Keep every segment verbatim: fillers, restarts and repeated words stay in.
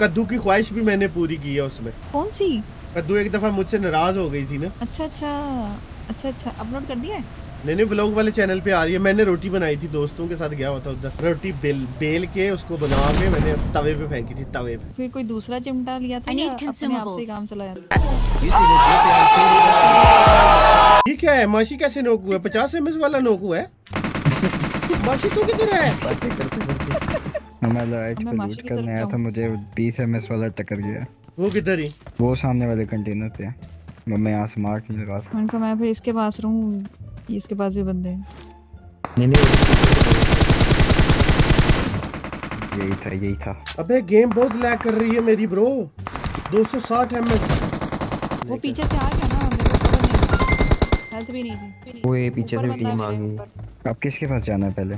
कद्दू की ख्वाहिश भी मैंने पूरी की है उसमें। कौन सी? कद्दू एक दफा मुझसे नाराज हो गई थी ना। अच्छा अच्छा अच्छा अच्छा अपलोड कर दिया है? नहीं नहीं व्लॉग वाले चैनल पे आ रही है। मैंने रोटी बनाई थी, दोस्तों के साथ गया हुआ था उधर, रोटी बेल बेल के उसको बना के मैंने तवे पे फेंकी थी, तवे पे। फिर कोई दूसरा चिमटा लिया था, अपने आप से काम चलाया। ये क्या है माशी, कैसे नोकू है? पचास एम एस वाला नोकू है माशी। तू किधर है? मुझे बीस एम एस वाला टक्कर गया। वो किधर ही? वो सामने वाले कंटेनर थे। मैं यहाँ स्मार्ट नहीं लगा उनका, मैं फिर इसके पास रहूँ, इसके पास भी बंदे हैं। नहीं नहीं यही था यही था। अबे गेम बहुत लैग कर रही है मेरी ब्रो। दो सौ साठ एमएस। वो पीछे से आ गया ना, हेल्थ भी नहीं थी। वो ये पीछे से टीम आ गई। अब किसके पास जाना है पहले?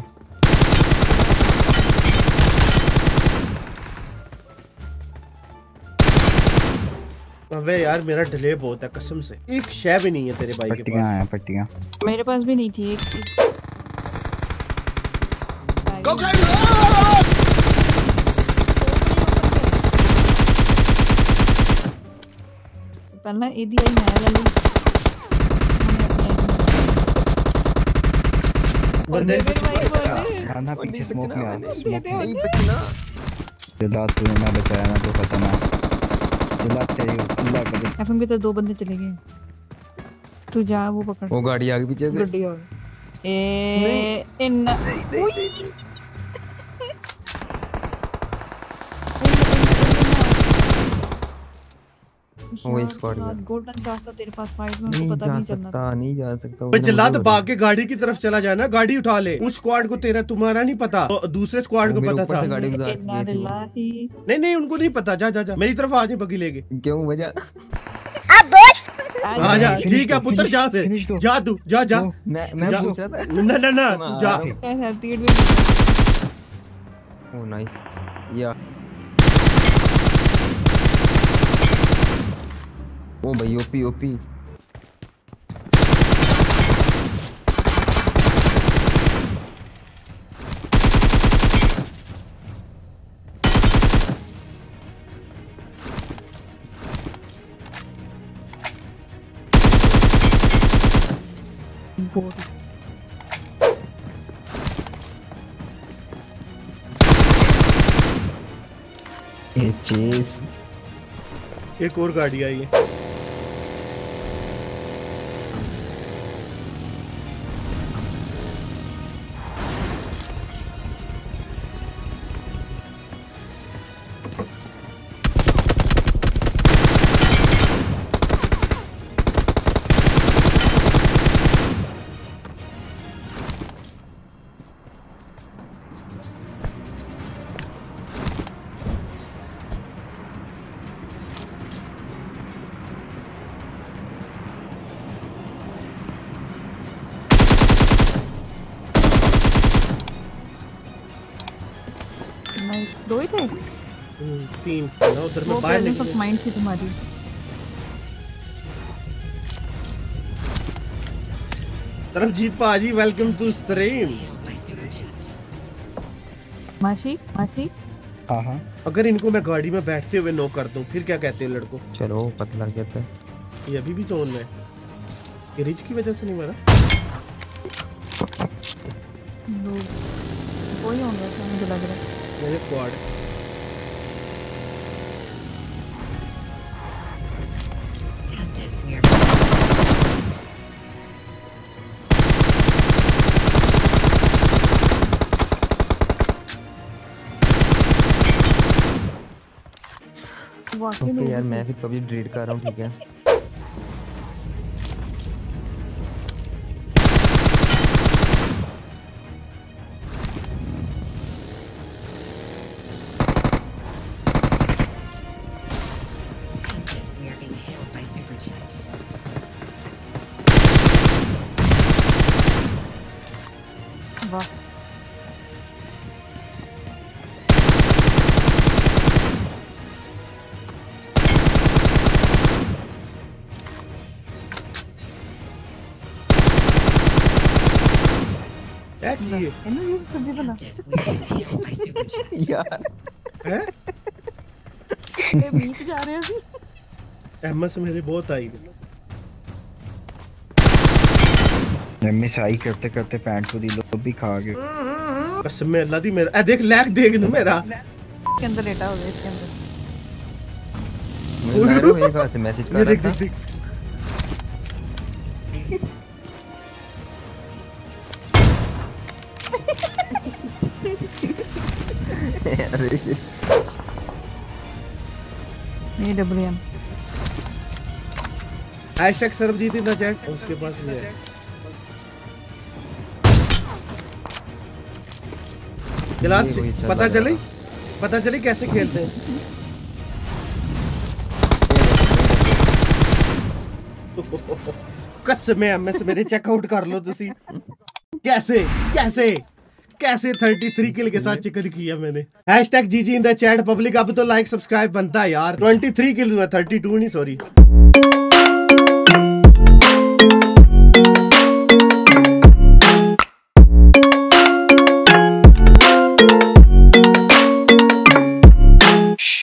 अबे यार मेरा डिले बहुत है कसम से। एक शय भी नहीं है तेरे भाई के पास। है पट्टियां मेरे पास भी नहीं थी। एक गो गाइस पहला एडी आई नया वाली बंदे खाना पीछे स्मोक में आ नहीं बचना। दादा तूने ना बचाया ना तो पता ना एफएम के तो दो बंदे चले गए। तू जा वो पकड़। वो गाड़ी आगे पीछे से। गाड़ी और ए इन्ना वो स्क्वाड में गोल्डन रास्ता तेरे पास फाइट में उनको पता नहीं चलना। नहीं जा सकता वो जल्लाद। भाग के गाड़ी की तरफ चला जाना, गाड़ी उठा ले। उस स्क्वाड को तेरा तुम्हारा नहीं पता, दूसरे स्क्वाड को पता था। नहीं नहीं उनको नहीं पता। जा जा जा मेरी तरफ आ जा बग्गी लेके। क्यों वजह आ जा। ठीक है पुत्र जा फिर जा तू जा जा। मैं मैं पूछ रहा था। ना ना ना तू जा। ओ नाइस या ओ भाई ओपी ओपी। ये चीज एक और गाड़ी आई है। दो ही थे तीन ना उधर में बाहर निकल। माइंड से तुम्हारी तरफ जीत पाजी। वेलकम टू स्ट्रीम माशी माशी। हां हां अगर इनको मैं गाड़ी में बैठते हुए नो कर दूं फिर क्या कहते हैं लड़को? चलो पतला कहते हैं। ये अभी भी जोन में है, रिच की वजह से नहीं मरा। नो कोई होगा मुझे लग रहा है। मेरे स्क्वाड ओके okay, यार मैं भी कभी ड्रीड कर रहा हूँ। ठीक है ये ये बना यार के बीच जा रहे हैं। एमएस मेरे बहुत आई, एमएस आई करते करते पैंट पूरी लोग भी खा गए। कसम में अल्लाह दी मेरा ए देख लैग देख न मेरा इसके अंदर लेटा हो गया, इसके अंदर मेरे मेरे पास मैसेज कर रहा था। देख देख ये डब्ल्यूएम हैशटैग सर्वजीत इतना चैट उसके पास नहीं है। चला पता चले पता चले कैसे खेलते हैं। कसम है मैं मेरे चेकआउट कर लो तुसी कैसे कैसे कैसे तैंतीस किल के साथ चिकन किया मैंने। हैशटैग जीजी इन द चैट पब्लिक। अब तो लाइक सब्सक्राइब बनता है यार। तेईस किल हुआ, बत्तीस नहीं सॉरी।